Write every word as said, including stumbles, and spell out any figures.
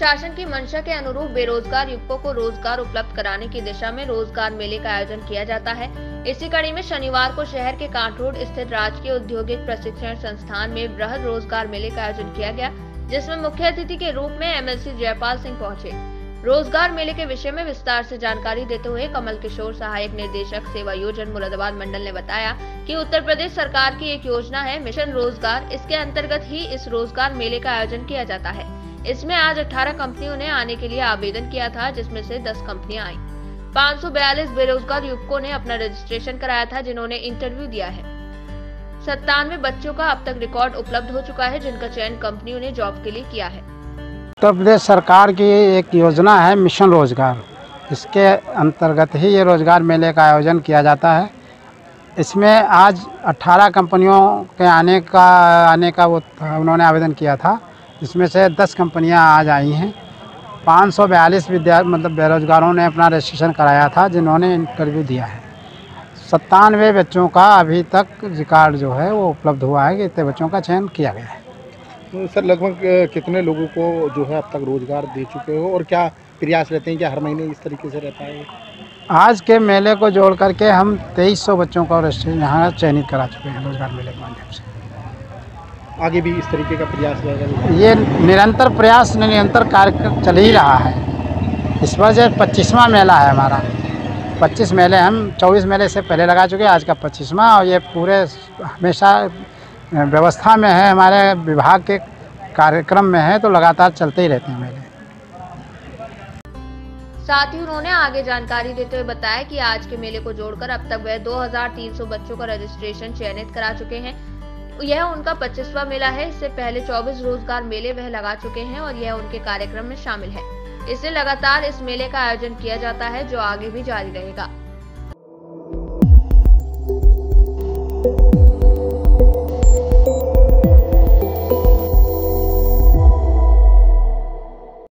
शासन की मंशा के अनुरूप बेरोजगार युवकों को रोजगार उपलब्ध कराने की दिशा में रोजगार मेले का आयोजन किया जाता है। इसी कड़ी में शनिवार को शहर के कांठ रोड स्थित राजकीय औद्योगिक प्रशिक्षण संस्थान में बृहद रोजगार मेले का आयोजन किया गया, जिसमें मुख्य अतिथि के रूप में एमएलसी जयपाल सिंह पहुंचे। रोजगार मेले के विषय में विस्तार से जानकारी देते हुए कमल किशोर, सहायक निदेशक सेवा योजन मुरादाबाद मंडल ने बताया कि उत्तर प्रदेश सरकार की एक योजना है मिशन रोजगार, इसके अंतर्गत ही इस रोजगार मेले का आयोजन किया जाता है। इसमें आज अठारह कंपनियों ने आने के लिए आवेदन किया था, जिसमें से दस कंपनियां आईं। पाँच सौ बयालीस बेरोजगार युवकों ने अपना रजिस्ट्रेशन कराया था, जिन्होंने इंटरव्यू दिया है। सत्तानवे बच्चों का अब तक रिकॉर्ड उपलब्ध हो चुका है, जिनका चयन कंपनियों ने जॉब के लिए किया है। उत्तर प्रदेश सरकार की एक योजना है मिशन रोजगार, इसके अंतर्गत ही ये रोजगार मेले का आयोजन किया जाता है। इसमें आज अठारह कंपनियों के आने का आने का वो उन्होंने आवेदन किया था, इसमें से दस कंपनियां आज आई हैं। पाँच सौ बयालीस विद्यार्थी मतलब बेरोजगारों ने अपना रजिस्ट्रेशन कराया था, जिन्होंने इंटरव्यू दिया है। सत्तानवे बच्चों का अभी तक रिकॉर्ड जो है वो उपलब्ध हुआ है कि इतने बच्चों का चयन किया गया है। सर, लगभग कितने लोगों को जो है अब तक रोज़गार दे चुके हो और क्या प्रयास रहते हैं कि हर महीने इस तरीके से रहता है? आज के मेले को जोड़ करके हम तेईस सौ बच्चों का यहाँ चयनित करा चुके हैं रोज़गार मेले के माध्यम से। आगे भी इस तरीके का प्रयास रहेगा? ये निरंतर प्रयास निरंतर कार्यक्रम चल ही रहा है। इस बार जो पच्चीसवां मेला है हमारा, पच्चीस मेले हम चौबीस मेले से पहले लगा चुके हैं, आज का पच्चीसवां। और ये पूरे हमेशा व्यवस्था में है, हमारे विभाग के कार्यक्रम में है, तो लगातार चलते ही रहते हैं मेले। साथ ही उन्होंने आगे जानकारी देते हुए बताया कि आज के मेले को जोड़कर अब तक वह दो हज़ार तीन सौ बच्चों का रजिस्ट्रेशन चयनित करा चुके हैं। यह उनका पच्चीसवां मेला है। इससे पहले चौबीस रोजगार मेले वह लगा चुके हैं और यह उनके कार्यक्रम में शामिल है। इससे लगातार इस मेले का आयोजन किया जाता है, जो आगे भी जारी रहेगा।